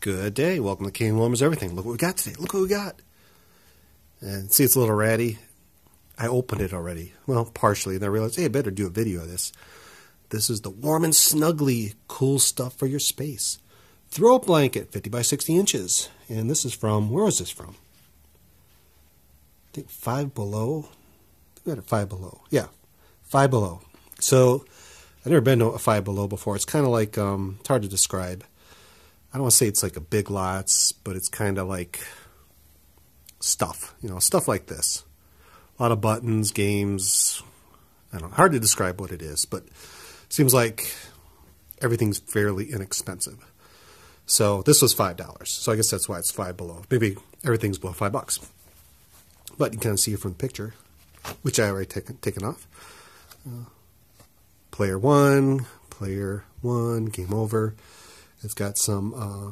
Good day. Welcome to King William's Everything. Look what we got today. Look what we got. And see, it's a little ratty. I opened it already. Well, partially. And I realized, hey, I better do a video of this. This is the warm and snuggly cool stuff for your space. Throw a blanket, 50 by 60 inches. And this is from, where was this from? I think Five Below. We had a Five Below. Yeah, Five Below. So I've never been to a Five Below before. It's kind of like, it's hard to describe. I don't want to say it's like a Big Lots, but it's kind of like stuff, you know, stuff like this. A lot of buttons, games. I don't know, hard to describe what it is, but it seems like everything's fairly inexpensive. So this was $5. So I guess that's why it's Five Below. Maybe everything's below $5. But you can kind of see it from the picture, which I already taken off. Player one, game over. It's got some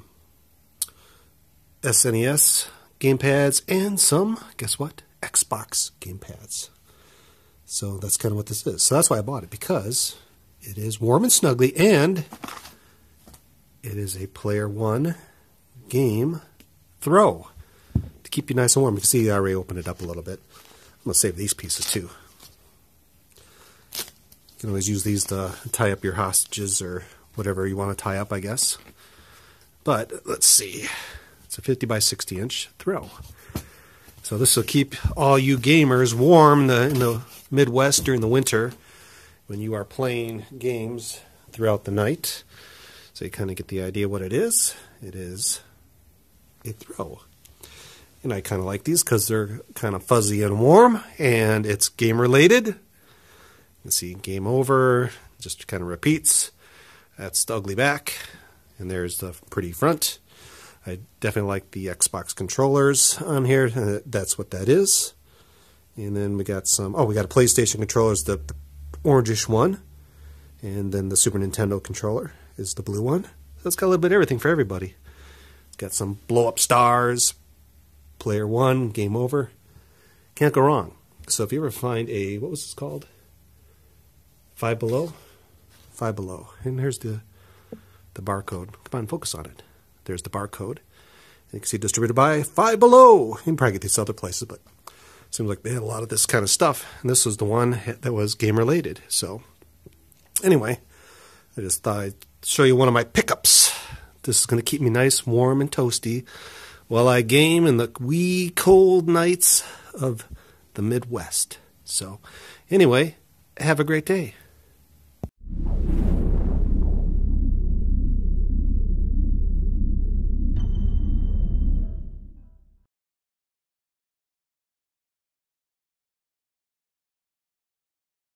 SNES gamepads and some, guess what? Xbox gamepads. So that's kind of what this is. So that's why I bought it, because it is warm and snuggly, and it is a Player One game throw to keep you nice and warm. You can see I already opened it up a little bit. I'm going to save these pieces too. You can always use these to tie up your hostages or whatever you want to tie up, I guess. But let's see. It's a 50 by 60 inch throw. So this will keep all you gamers warm in the Midwest during the winter when you are playing games throughout the night. So you kind of get the idea what it is. It is a throw. And I kind of like these because they're kind of fuzzy and warm, and it's game related. You can see game over, just kind of repeats. That's the ugly back, and there's the pretty front. I definitely like the Xbox controllers on here. That's what that is. And then we got some, oh, we got a PlayStation controller, is the orangish one. And then the Super Nintendo controller is the blue one. So it's got a little bit of everything for everybody. It's got some blow-up stars, Player One, game over. Can't go wrong. So if you ever find a, what was this called? Five Below? Five Below. And there's the barcode. Come on, focus on it. There's the barcode. And you can see distributed by Five Below. You can probably get these other places, but it seems like they had a lot of this kind of stuff. And this was the one that was game related. So anyway, I just thought I'd show you one of my pickups. This is going to keep me nice, warm, and toasty while I game in the wee cold nights of the Midwest. So anyway, have a great day.